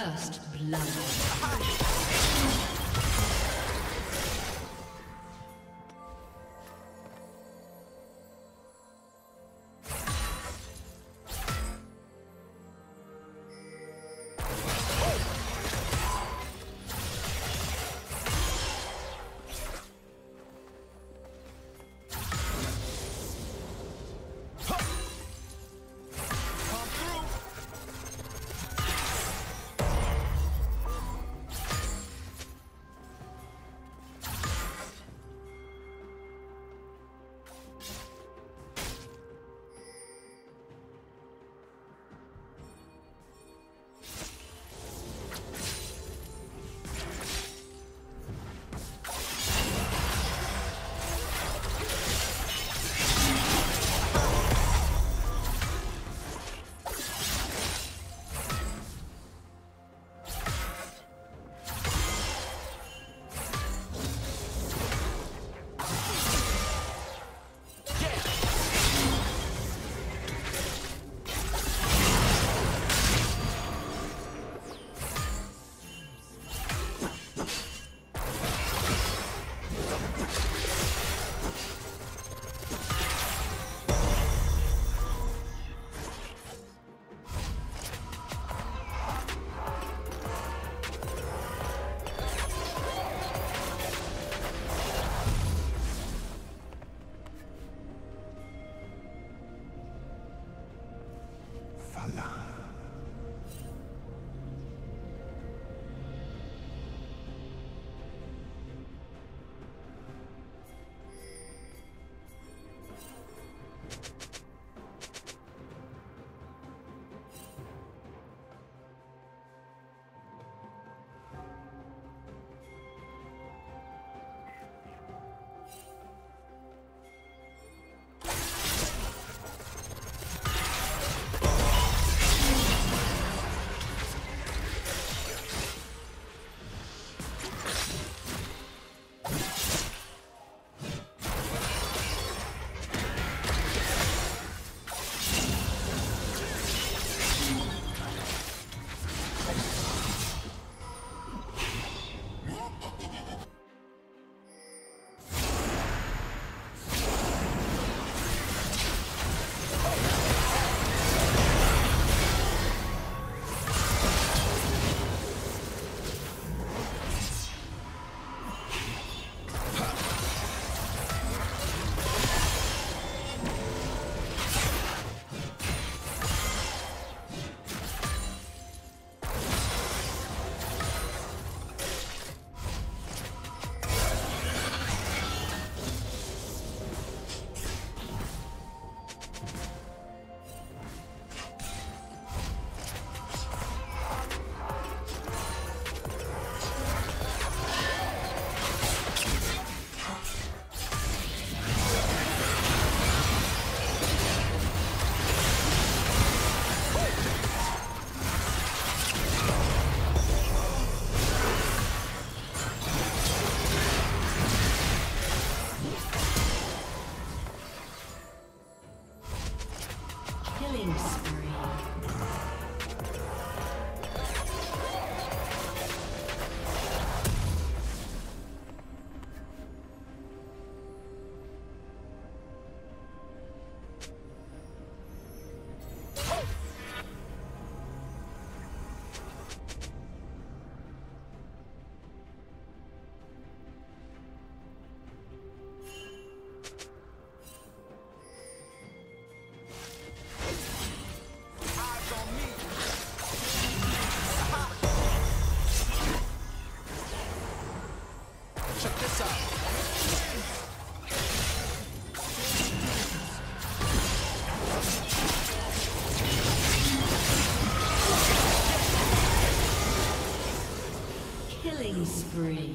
First blood. Spree.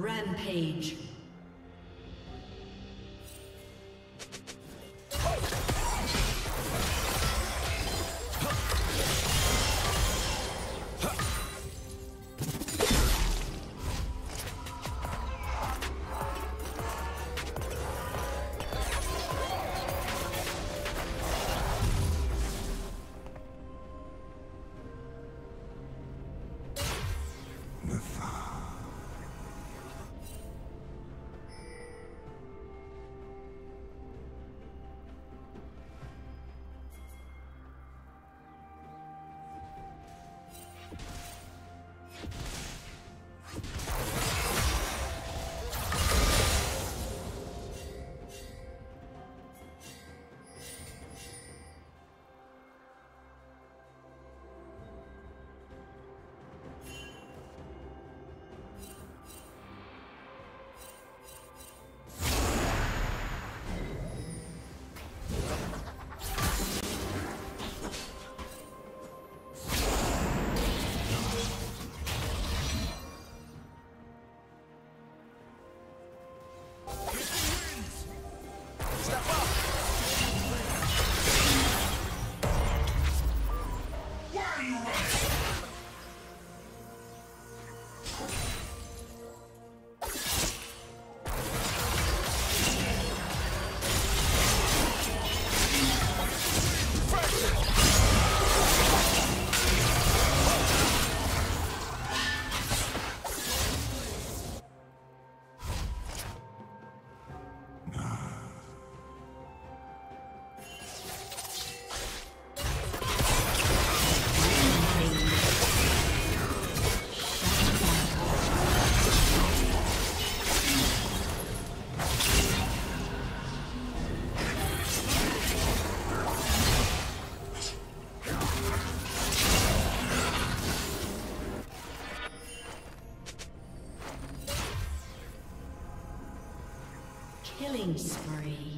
Rampage. Killing spree.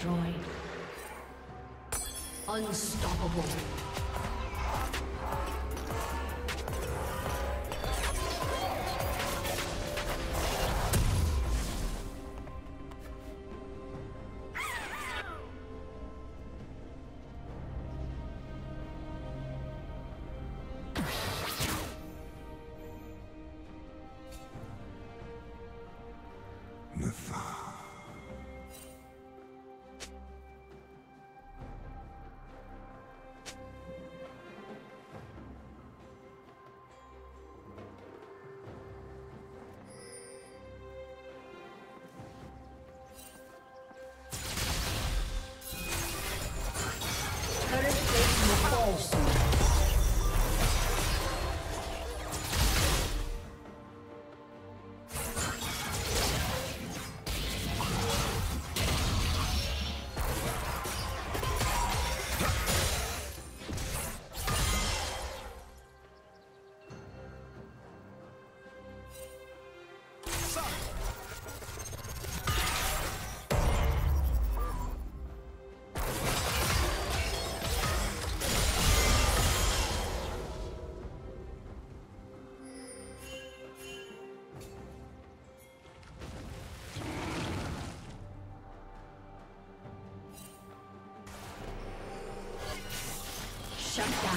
destroyed. Unstoppable. Shut down.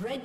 Red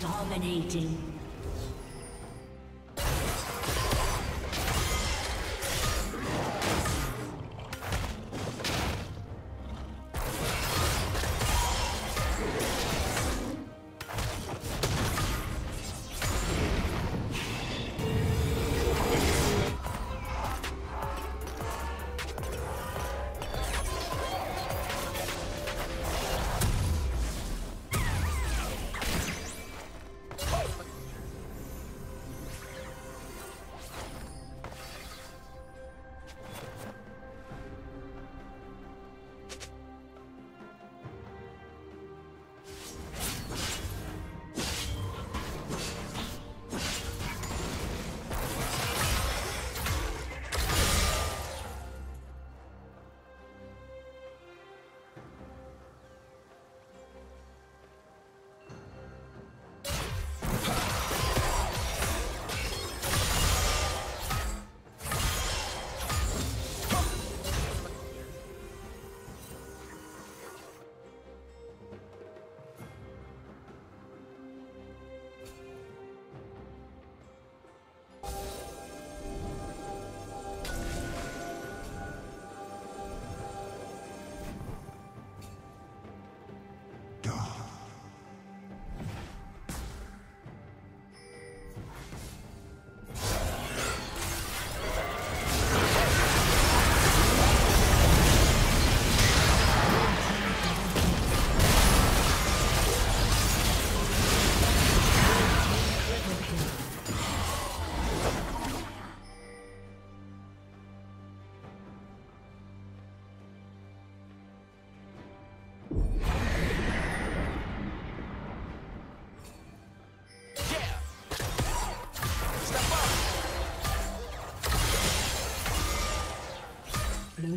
Dominating. Blue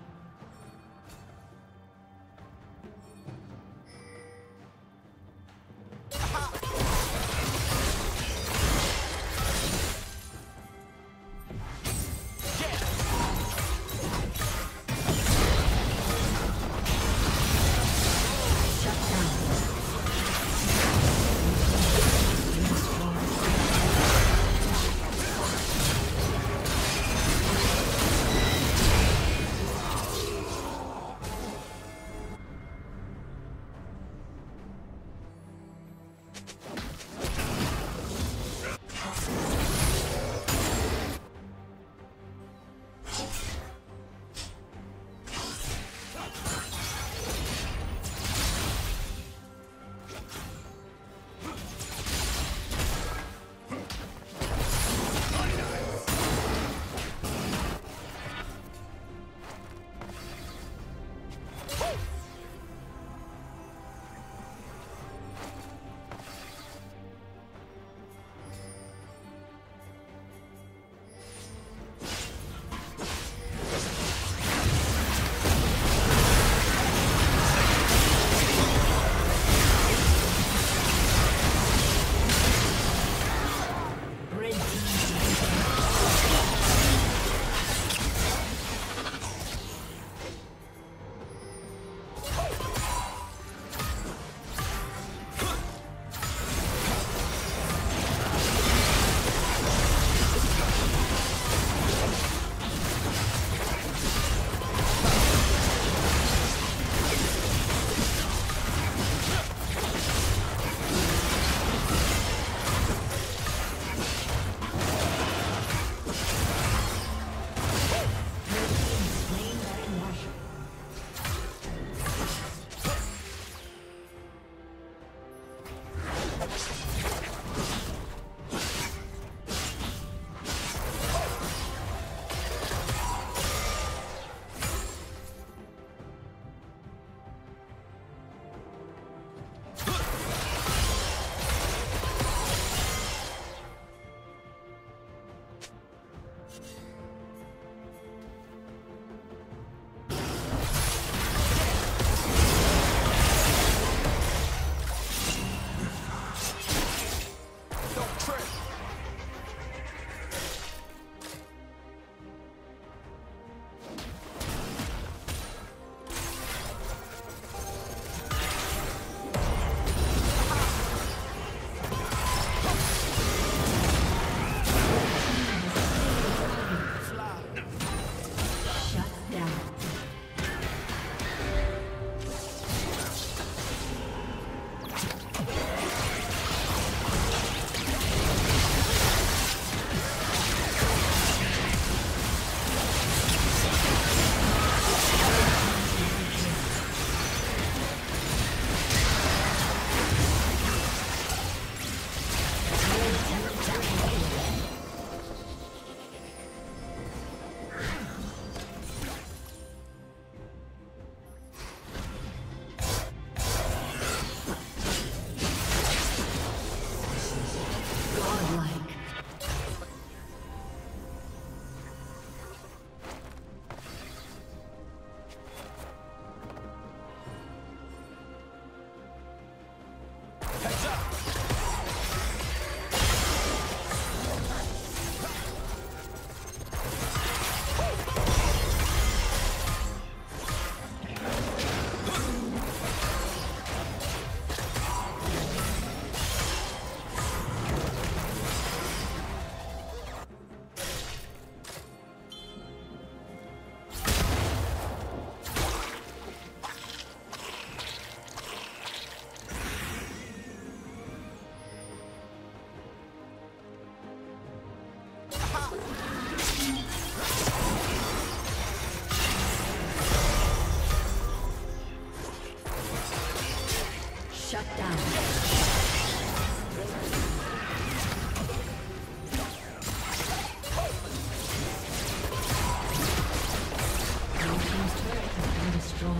destroyed.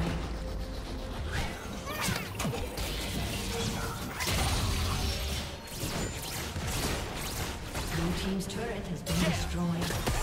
Blue team's turret has been destroyed.